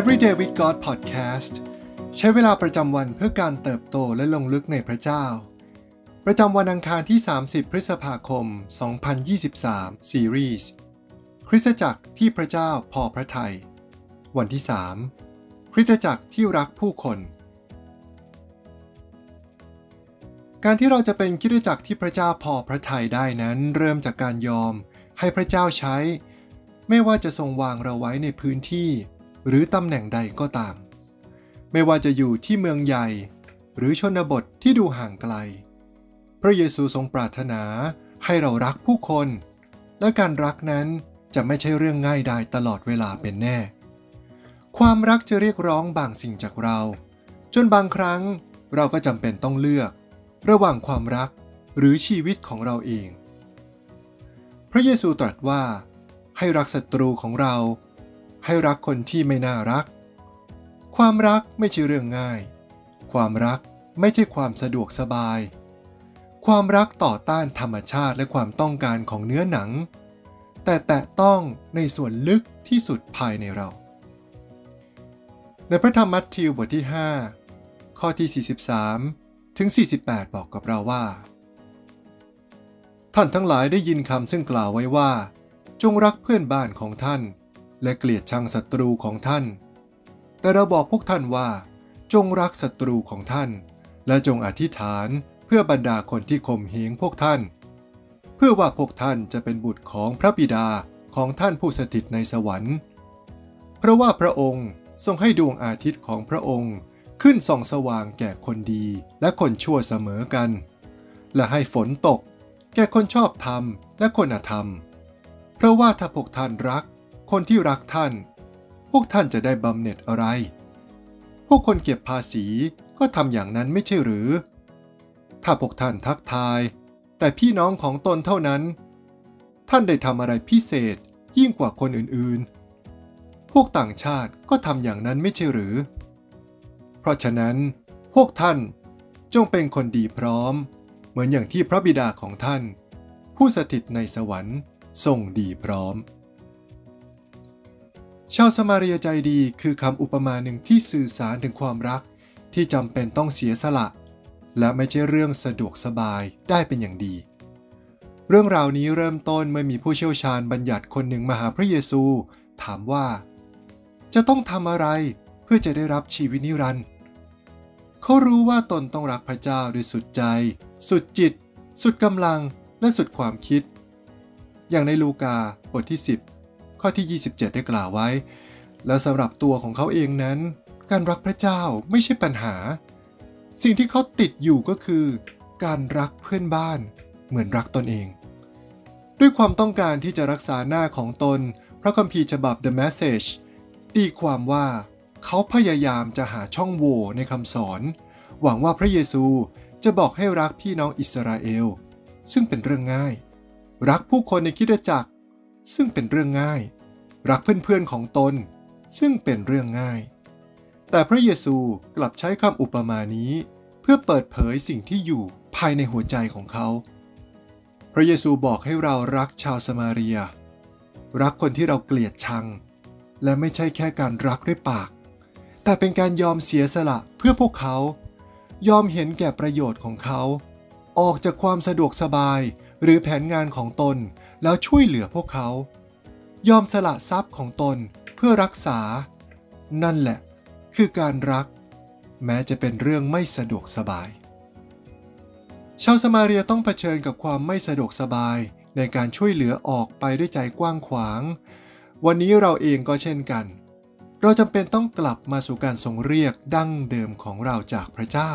Every Day with God Podcast ใช้เวลาประจำวันเพื่อการเติบโตและลงลึกในพระเจ้าประจำวันอังคารที่30พฤษภาคม2023ซีรีส์คริสตจักรที่พระเจ้าพอพระทัยวันที่3คริสตจักรที่รักผู้คนการที่เราจะเป็นคริสตจักรที่พระเจ้าพอพระทัยได้นั้นเริ่มจากการยอมให้พระเจ้าใช้ไม่ว่าจะทรงวางเราไว้ในพื้นที่หรือตำแหน่งใดก็ตามไม่ว่าจะอยู่ที่เมืองใหญ่หรือชนบทที่ดูห่างไกลพระเยซูทรงปรารถนาให้เรารักผู้คนและการรักนั้นจะไม่ใช่เรื่องง่ายดายตลอดเวลาเป็นแน่ความรักจะเรียกร้องบางสิ่งจากเราจนบางครั้งเราก็จำเป็นต้องเลือกระหว่างความรักหรือชีวิตของเราเองพระเยซูตรัสว่าให้รักศัตรูของเราให้รักคนที่ไม่น่ารักความรักไม่ใช่เรื่องง่ายความรักไม่ใช่ความสะดวกสบายความรักต่อต้านธรรมชาติและความต้องการของเนื้อหนังแต่แตะต้องในส่วนลึกที่สุดภายในเราในพระธรรมมัทธิวบทที่5ข้อที่43ถึง48บอกกับเราว่าท่านทั้งหลายได้ยินคำซึ่งกล่าวไว้ว่าจงรักเพื่อนบ้านของท่านและเกลียดชังศัตรูของท่านแต่เราบอกพวกท่านว่าจงรักศัตรูของท่านและจงอธิษฐานเพื่อบรรดาคนที่ข่มเหงพวกท่านเพื่อว่าพวกท่านจะเป็นบุตรของพระบิดาของท่านผู้สถิตในสวรรค์เพราะว่าพระองค์ทรงให้ดวงอาทิตย์ของพระองค์ขึ้นส่องสว่างแก่คนดีและคนชั่วเสมอกันและให้ฝนตกแก่คนชอบธรรมและคนอธรรมเพราะว่าถ้าพวกท่านรักคนที่รักท่านพวกท่านจะได้บำเหน็จอะไรพวกคนเก็บภาษีก็ทำอย่างนั้นไม่ใช่หรือถ้าพวกท่านทักทายแต่พี่น้องของตนเท่านั้นท่านได้ทำอะไรพิเศษยิ่งกว่าคนอื่นๆพวกต่างชาติก็ทำอย่างนั้นไม่ใช่หรือเพราะฉะนั้นพวกท่านจงเป็นคนดีพร้อมเหมือนอย่างที่พระบิดาของท่านผู้สถิตในสวรรค์ทรงดีพร้อมชาวสมาเรียใจดีคือคำอุปมาหนึ่งที่สื่อสารถึงความรักที่จำเป็นต้องเสียสละและไม่ใช่เรื่องสะดวกสบายได้เป็นอย่างดีเรื่องราวนี้เริ่มต้นเมื่อมีผู้เชี่ยวชาญบัญญัติคนหนึ่งมาหาพระเยซูถามว่าจะต้องทำอะไรเพื่อจะได้รับชีวิตนิรันดร์เขารู้ว่าตนต้องรักพระเจ้าด้วยสุดใจสุดจิตสุดกำลังและสุดความคิดอย่างในลูกาบทที่10ข้อที่27ได้กล่าวไว้และสำหรับตัวของเขาเองนั้นการรักพระเจ้าไม่ใช่ปัญหาสิ่งที่เขาติดอยู่ก็คือการรักเพื่อนบ้านเหมือนรักตนเองด้วยความต้องการที่จะรักษาหน้าของตนพระคัมภีร์ฉบับ The Message ตีความว่าเขาพยายามจะหาช่องโหว่ในคำสอนหวังว่าพระเยซูจะบอกให้รักพี่น้องอิสราเอลซึ่งเป็นเรื่องง่ายรักผู้คนในคริสตจักรซึ่งเป็นเรื่องง่ายรักเพื่อนๆของตนซึ่งเป็นเรื่องง่ายแต่พระเยซูกลับใช้คำอุปมานี้เพื่อเปิดเผยสิ่งที่อยู่ภายในหัวใจของเขาพระเยซูบอกให้เรารักชาวสมาเรียรักคนที่เราเกลียดชังและไม่ใช่แค่การรักด้วยปากแต่เป็นการยอมเสียสละเพื่อพวกเขายอมเห็นแก่ประโยชน์ของเขาออกจากความสะดวกสบายหรือแผนงานของตนแล้วช่วยเหลือพวกเขายอมสละทรัพย์ของตนเพื่อรักษานั่นแหละคือการรักแม้จะเป็นเรื่องไม่สะดวกสบายชาวสมาเรียต้องเผชิญกับความไม่สะดวกสบายในการช่วยเหลือออกไปด้วยใจกว้างขวางวันนี้เราเองก็เช่นกันเราจำเป็นต้องกลับมาสู่การทรงเรียกดั้งเดิมของเราจากพระเจ้า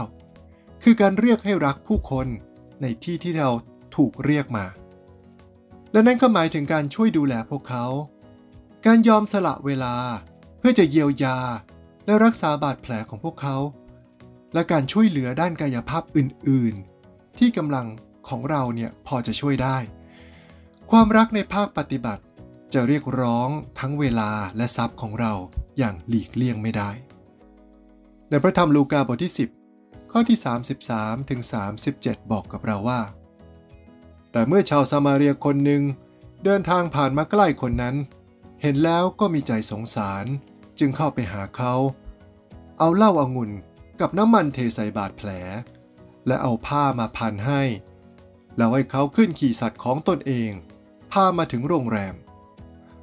คือการเรียกให้รักผู้คนในที่ที่เราถูกเรียกมาและนั่นก็หมายถึงการช่วยดูแลพวกเขาการยอมสละเวลาเพื่อจะเยียวยาและรักษาบาดแผลของพวกเขาและการช่วยเหลือด้านกายภาพอื่นๆที่กำลังของเราเนี่ยพอจะช่วยได้ความรักในภาคปฏิบัติจะเรียกร้องทั้งเวลาและทรัพย์ของเราอย่างหลีกเลี่ยงไม่ได้ในพระธรรมลูกาบทที่10ข้อที่33ถึง37บอกกับเราว่าแต่เมื่อชาวซามาเรียคนหนึ่งเดินทางผ่านมาใกล้คนนั้นเห็นแล้วก็มีใจสงสาร จึงเข้าไปหาเขาเอาเหล้าองุ่นกับน้ำมันเทใส่บาดแผลและเอาผ้ามาพันให้แล้วให้เขาขึ้นขี่สัตว์ของตนเองพามาถึงโรงแรม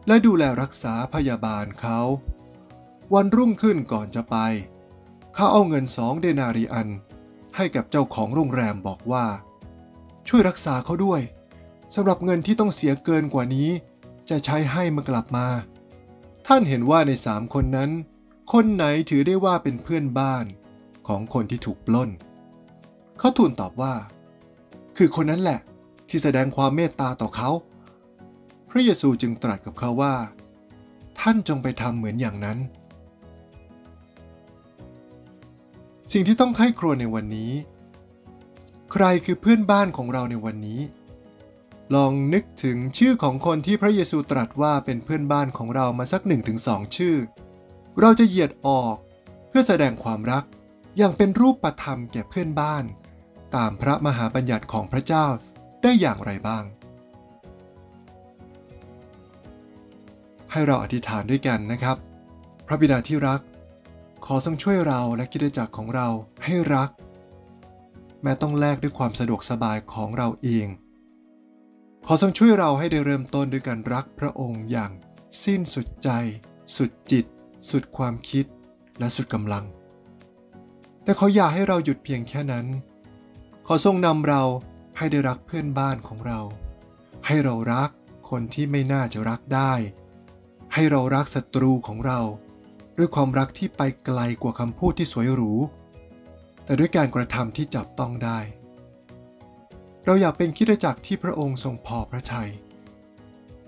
และดูแลรักษาพยาบาลเขาวันรุ่งขึ้นก่อนจะไปเขาเอาเงิน2 เดนารีอันให้กับเจ้าของโรงแรมบอกว่าช่วยรักษาเขาด้วยสำหรับเงินที่ต้องเสียเกินกว่านี้จะใช้ให้เมื่อกลับมาท่านเห็นว่าใน3 คนนั้นคนไหนถือได้ว่าเป็นเพื่อนบ้านของคนที่ถูกปล้นเขาทูลตอบว่าคือคนนั้นแหละที่แสดงความเมตตาต่อเขาพระเยซูจึงตรัสกับเขาว่าท่านจงไปทำเหมือนอย่างนั้นสิ่งที่ต้องไข้ครวญในวันนี้ใครคือเพื่อนบ้านของเราในวันนี้ลองนึกถึงชื่อของคนที่พระเยซูตรัสว่าเป็นเพื่อนบ้านของเรามาสัก 1-2 ชื่อเราจะเหยียดออกเพื่อแสดงความรักอย่างเป็นรูปธรรมแก่เพื่อนบ้านตามพระมหาบัญญัติของพระเจ้าได้อย่างไรบ้างให้เราอธิษฐานด้วยกันนะครับพระบิดาที่รักขอทรงช่วยเราและคริสตจักรของเราให้รักแม้ต้องแลกด้วยความสะดวกสบายของเราเองขอทรงช่วยเราให้ได้เริ่มต้นด้วยการรักพระองค์อย่างสิ้นสุดใจสุดจิตสุดความคิดและสุดกำลังแต่ขออย่าให้เราหยุดเพียงแค่นั้นขอทรงนำเราให้ได้รักเพื่อนบ้านของเราให้เรารักคนที่ไม่น่าจะรักได้ให้เรารักศัตรูของเราด้วยความรักที่ไปไกลกว่าคำพูดที่สวยหรูแต่ด้วยการกระทำที่จับต้องได้เราอยากเป็นคริสตจักรที่พระองค์ทรงพอพระทัย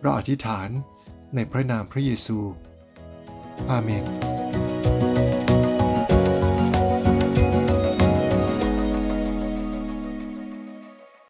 เราอธิษฐานในพระนามพระเยซูอาเมน